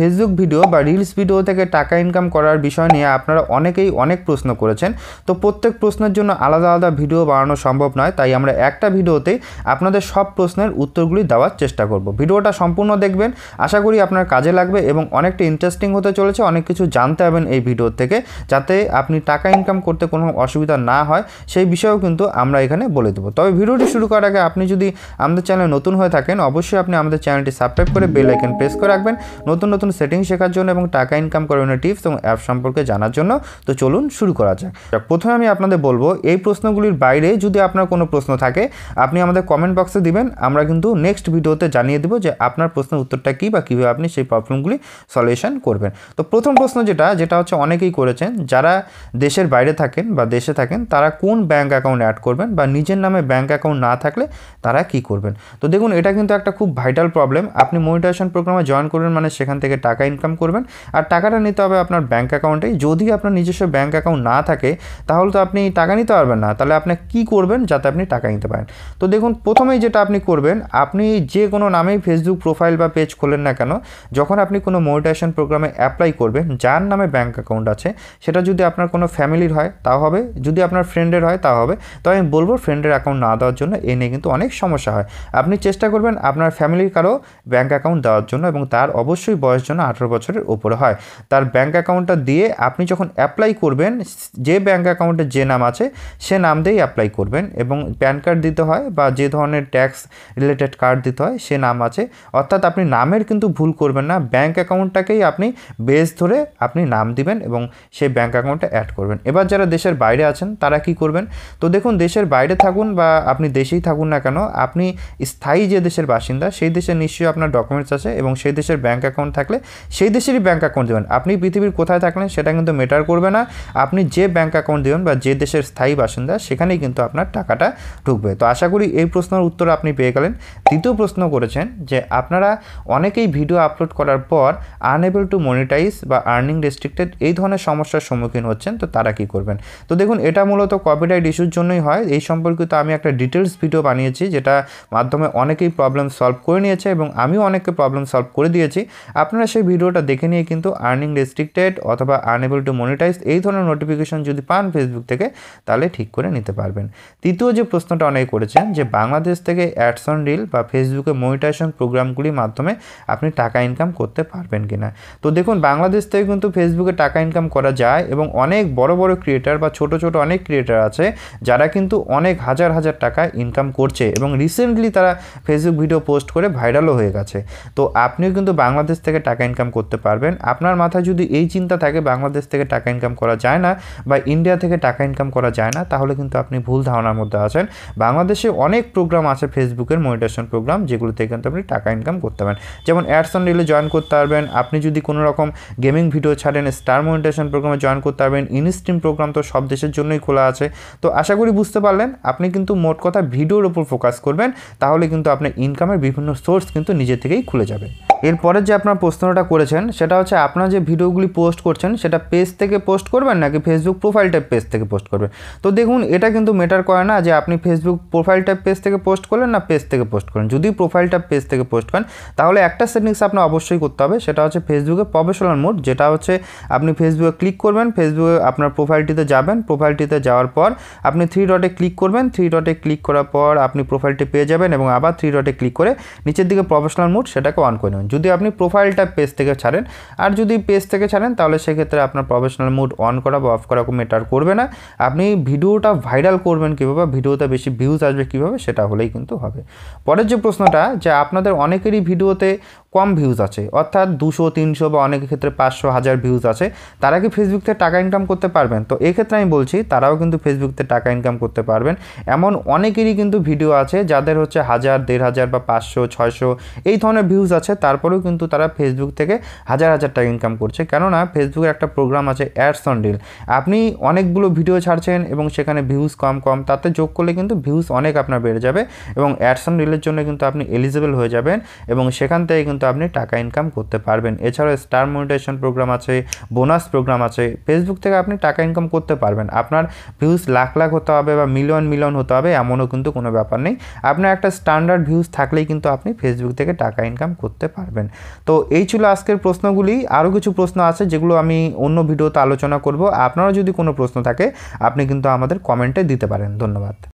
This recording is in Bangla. फेसबुक भिडियो बा रिल्स भिडियो थेके टाका इनकाम करार विषय निये आपनारा अनेकेई अनेक प्रश्न करेछेन। तो प्रत्येक प्रश्नेर जोन्नो आलादा आलादा भिडियो बानानो सम्भव नय, ताई आमरा एकटा भिडियोते आपनादेर सब प्रश्नेर उत्तरगुली देवार चेष्टा करब। भिडियोटा सम्पूर्ण देखबेन, आशा करी आपनार काजे लागबे एबं अनेकटा इंटरेस्टिंग होते चलेछे। अनेक किछु जानते पारबेन एई भिडियो थेके, जाते आपनि टाका इनकाम करते कोनो असुविधा ना हय सेई विषयेओ किन्तु आमरा एखाने बोले देब। तबे भिडियोटी शुरू करार आगे आपनि जोदि आमादेर चैनेले नतुन हये थाकेन अवश्यई आपनि आमादेर चैनेलटी सबस्क्राइब करे बेल आइकन प्रेस करे राखबेन नतुन नतुन सेटिंग शेखार जोन्नो एबं टाका इनकाम करार टिप्स एबं অ্যাপ সম্পর্কে জানার জন্য। তো চলুন শুরু করা যাক। প্রথমে আমি আপনাদের বলবো এই প্রশ্নগুলির বাইরে যদি আপনার কোনো প্রশ্ন থাকে আপনি আমাদের কমেন্ট বক্সে দিবেন, আমরা কিন্তু নেক্সট ভিডিওতে জানিয়ে দেব যে আপনার প্রশ্নের উত্তরটা কি বা কিভাবে আপনি সেই প্রবলেমগুলি সলিউশন করবেন। তো প্রথম প্রশ্ন যেটা হচ্ছে অনেকেই করেছেন, যারা দেশের বাইরে থাকেন বা দেশে থাকেন তারা কোন ব্যাংক অ্যাকাউন্ট অ্যাড করবেন বা নিজের নামে ব্যাংক অ্যাকাউন্ট না থাকলে তারা কি করবেন। তো দেখুন এটা কিন্তু একটা খুব ভাইটাল প্রবলেম। আপনি মনিটাইজেশন প্রোগ্রামে জয়েন করবেন মানে সেখান থেকে টাকা ইনকাম করবেন, আর টাকাটা নিতে হবে আপনার ব্যাংক অ্যাকাউন্টে। যদি আপনার নিজস্ব ব্যাংক অ্যাকাউন্ট না থাকে তাহলে তো আপনি টাকা নিতে পারবেন না, তাহলে আপনি কি করবেন যাতে আপনি টাকা নিতে পারেন। তো দেখুন প্রথমেই যেটা আপনি করবেন, আপনি যে কোনো নামেই ফেসবুক প্রোফাইল বা পেজ খোলেন না কেন, যখন আপনি কোনো মনিটাইজেশন প্রোগ্রামে অ্যাপ্লাই করবেন যার নামে ব্যাংক অ্যাকাউন্ট আছে, সেটা যদি আপনার কোনো ফ্যামিলির হয় তাও হবে, যদি আপনার ফ্রেন্ডের হয় তাও হবে। তো আমি বলবো ফ্রেন্ডের অ্যাকাউন্ট না দেওয়ার জন্য, এ নিয়ে কিন্তু অনেক সমস্যা হয়। আপনি চেষ্টা করবেন আপনার ফ্যামিলির কারো ব্যাংক অ্যাকাউন্ট দেওয়ার জন্য, এবং তার অবশ্যই বয়স যেন 18 বছরের ওপরে হয়। তার ব্যাংক অ্যাকাউন্টটা দিয়ে আপনি যখন অ্যাপ্লাই করবেন যে ব্যাঙ্ক অ্যাকাউন্টে যে নাম আছে সে নাম দিয়েই অ্যাপ্লাই করবেন, এবং প্যান কার্ড দিতে হয় বা যে ধরনের ট্যাক্স রিলেটেড কার্ড দিতে হয় সে নাম আছে, অর্থাৎ আপনি নামের কিন্তু ভুল করবেন না, ব্যাঙ্ক অ্যাকাউন্টটাকেই আপনি বেস ধরে আপনি নাম দিবেন এবং সেই ব্যাঙ্ক অ্যাকাউন্টটা অ্যাড করবেন। এবার যারা দেশের বাইরে আছেন তারা কি করবেন। তো দেখুন দেশের বাইরে থাকুন বা আপনি দেশেই থাকুন না কেন, আপনি স্থায়ী যে দেশের বাসিন্দা সেই দেশে নিশ্চয়ই আপনার ডকুমেন্টস আছে, এবং সেই দেশের ব্যাঙ্ক অ্যাকাউন্ট থাকলে সেই দেশেরই ব্যাঙ্ক অ্যাকাউন্ট দেবেন। আপনি পৃথিবীর কোথায় থাকলেন সেটা কিন্তু ম্যাটার করবে না, আপনি যে ব্যাঙ্ক অ্যাকাউন্ট দেবেন বা যে দেশের স্থায়ী বাসিন্দা সেখানেই কিন্তু আপনার টাকাটা ঢুকবে। তো আশা করি এই প্রশ্নের উত্তর আপনি পেয়ে গেলেন। দ্বিতীয় প্রশ্ন করেছেন যে আপনারা অনেকেই ভিডিও আপলোড করার পর আনএবল টু মনিটাইজ বা আর্নিং রেস্ট্রিক্টেড এই ধরনের সমস্যার সম্মুখীন হচ্ছেন, তো তারা কি করবেন। তো দেখুন এটা মূলত কপিরাইট ইস্যুর জন্যই হয়। এই সম্পর্কিত আমি একটা ডিটেলস ভিডিও বানিয়েছি যেটা মাধ্যমে অনেকেই প্রবলেম সলভ করে নিয়েছে, এবং আমিও অনেককে প্রবলেম সলভ করে দিয়েছি। আপনারা সেই ভিডিওটা দেখে নিয়ে কিন্তু আর্নিং রেস্ট্রিক্টেড অথবা আনএবল টু মনিটাইজ এই ধরনের নোটিফিকেশন যদি পান ফেসবুক থেকে তাহলে ঠিক করে নিতে পারবেন। তৃতীয় যে প্রশ্নটা অনেকে করেছেন যে বাংলাদেশ থেকে অ্যাডস অন রিল বা ফেসবুকে মনিটাইজেশন প্রোগ্রামগুলির মাধ্যমে আপনি টাকা ইনকাম করতে পারবেন কিনা। তো দেখুন বাংলাদেশ থেকে কিন্তু ফেসবুকে টাকা ইনকাম করা যায়, এবং অনেক বড় বড় ক্রিয়েটার বা ছোট ছোট অনেক ক্রিয়েটার আছে যারা কিন্তু অনেক হাজার হাজার টাকা ইনকাম করছে, এবং রিসেন্টলি তারা ফেসবুক ভিডিও পোস্ট করে ভাইরালও হয়ে গেছে। তো আপনিও কিন্তু বাংলাদেশ থেকে টাকা ইনকাম করতে পারবেন। আপনার মাথায় যদি এই চিন্তা থাকে বাংলাদেশ থেকে টাকা ইনকাম করা যায় না বা ইন্ডিয়া থেকে টাকা ইনকাম করা যায় না, তাহলে কিন্তু আপনি ভুল ধারণার মধ্যে আছেন। বাংলাদেশে অনেক প্রোগ্রাম আছে ফেসবুকের মনিটাইজেশন প্রোগ্রাম, যেগুলো থেকে কিন্তু আপনি টাকা ইনকাম করতে পারেন, যেমন অ্যাডস অন রিলে জয়েন করতে পারবেন, আপনি যদি কোনো রকম গেমিং ভিডিও ছাড়েন স্টার মনিটাইজেশন প্রোগ্রামে জয়েন করতে পারবেন, ইনস্ট্রিম প্রোগ্রাম তো সব দেশের জন্যই খোলা আছে। তো আশা করি বুঝতে পারলেন। আপনি কিন্তু মোট কথা ভিডিওর উপর ফোকাস করবেন, তাহলে কিন্তু আপনার ইনকামের বিভিন্ন সোর্স কিন্তু নিজে থেকেই খুলে যাবে। এরপরে যে আপনার প্রশ্নটা করেছেন সেটা হচ্ছে আপনার যে ভিডিওগুলি পোস্ট করছেন সেটা পেজ থেকে পোস্ট করবেন নাকি ফেসবুক প্রোফাইল টাইপ পেজ থেকে পোস্ট করবেন। তো দেখুন এটা কিন্তু ম্যাটার করে না যে আপনি ফেসবুক প্রোফাইল টাইপ পেজ থেকে পোস্ট করলেন না পেজ থেকে পোস্ট করেন। যদি প্রোফাইল টাইপ পেজ থেকে পোস্ট করেন তাহলে একটা সেটিংস আপনার অবশ্যই করতে হবে, সেটা হচ্ছে ফেসবুকে প্রফেশনাল মোড, যেটা হচ্ছে আপনি ফেসবুকে ক্লিক করবেন, ফেসবুকে আপনার প্রোফাইলটিতে যাবেন, প্রোফাইলটিতে যাওয়ার পর আপনি 3 ডটে ক্লিক করবেন, 3 ডটে ক্লিক করার পর আপনি প্রোফাইলটি পেয়ে যাবেন, এবং আবার 3 ডটে ক্লিক করে নিচের দিকে প্রফেশনাল মোড সেটাকে অন করে নেবেন। যদি আপনি প্রোফাইল টাইপ পেজ থেকে ছাড়েন আর যদি পেজ থেকে ছাড়েন তাহলে সেক্ষেত্রে আপনার প্রফেশনাল মোড অন করা বা অফ করা ম্যাটার করবে না। আপনি ভিডিওটা ভাইরাল করবেন কীভাবে, ভিডিওতে বেশি ভিউজ আসবে কীভাবে, সেটা হলেই কিন্তু হবে। পরের যে প্রশ্নটা যে আপনাদের অনেকেরই ভিডিওতে কম ভিউজ আছে, অর্থাৎ 200, 300 বা অনেক ক্ষেত্রে 500, 1000 ভিউজ আছে, তারা কি ফেসবুক থেকে টাকা ইনকাম করতে পারবেন। তো এক্ষেত্রে আমি বলছি তারাও কিন্তু ফেসবুক থেকে টাকা ইনকাম করতে পারবেন। এমন অনেকেরই কিন্তু ভিডিও আছে যাদের হচ্ছে 1000, 1500 বা 500, 600 এই ধরনের ভিউজ আছে, তারপরেও কিন্তু তারা ফেসবুক থেকে হাজার হাজার টাকা ইনকাম করছে। কেননা ফেসবুকের একটা প্রোগ্রাম আছে অ্যাডস অন রিল, আপনি অনেকগুলো ভিডিও ছাড়ছেন এবং সেখানে ভিউজ কম, তাতে যোগ করলে কিন্তু ভিউজ অনেক আপনার বেড়ে যাবে, এবং অ্যাডস অন রিলের জন্য কিন্তু আপনি এলিজিবল হয়ে যাবেন, এবং সেখান থেকে কিন্তু আপনি টাকা ইনকাম করতে পারবেন। এছাড়াও স্টার মনিটাইজেশন প্রোগ্রাম আছে, বোনাস প্রোগ্রাম আছে। ফেসবুক থেকে আপনি টাকা ইনকাম করতে পারবেন। আপনার ভিউজ লাখ লাখ হতে হবে বা মিলিয়ন মিলিয়ন হতে হবে এমনও কিন্তু কোনো ব্যাপার নেই। আপনার একটা স্ট্যান্ডার্ড ভিউজ থাকলেই কিন্তু আপনি ফেসবুক থেকে টাকা ইনকাম করতে পারবেন। তো এই ছিল আজকের প্রশ্নগুলি। আরও কিছু প্রশ্ন আছে যেগুলো আমি অন্য ভিডিওতে আলোচনা করব। আপনারা যদি কোনো প্রশ্ন থাকে আপনি কিন্তু আমাদের কমেন্টে দিতে পারেন। ধন্যবাদ।